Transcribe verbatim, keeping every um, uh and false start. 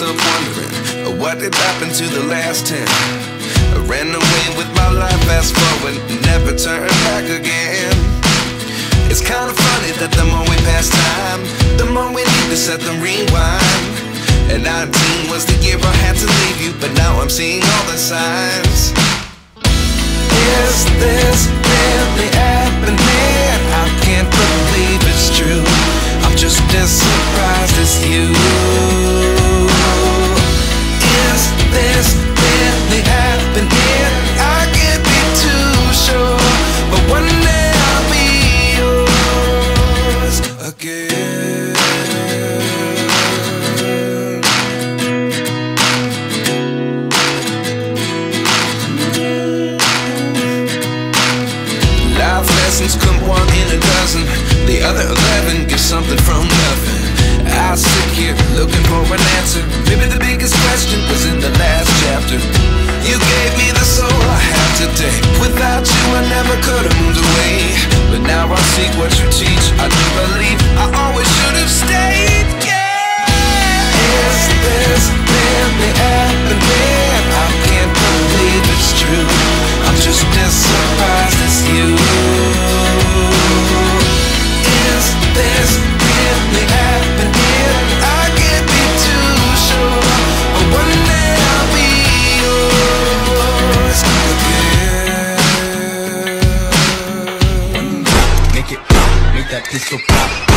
myself wondering, what did happen to the last ten? I ran away with my life, fast forward, never turn back again. It's kind of funny that the more we pass time, the more we need to set the rewind. And nineteen was the year I had to leave you, but now I'm seeing all the signs. Is this really happening? I can't believe it's true. I'm just as surprised as you. Is this really happening? I can't be too sure, but one day I'll be yours again. Life lessons come one in a dozen, the other eleven get something from nothing. I sit here looking for an answer. Maybe the biggest question was in the last chapter. You gave me the soul I have today. Without you I never could have moved away, but now I see what you teach. I do believe I always should have stayed. Yeah. Is this really happening? I can't believe it's true. I'm just as surprised as you. Is this really happening? I can't be too sure, but one day I'll be yours again. Make it pop, make that pistol pop.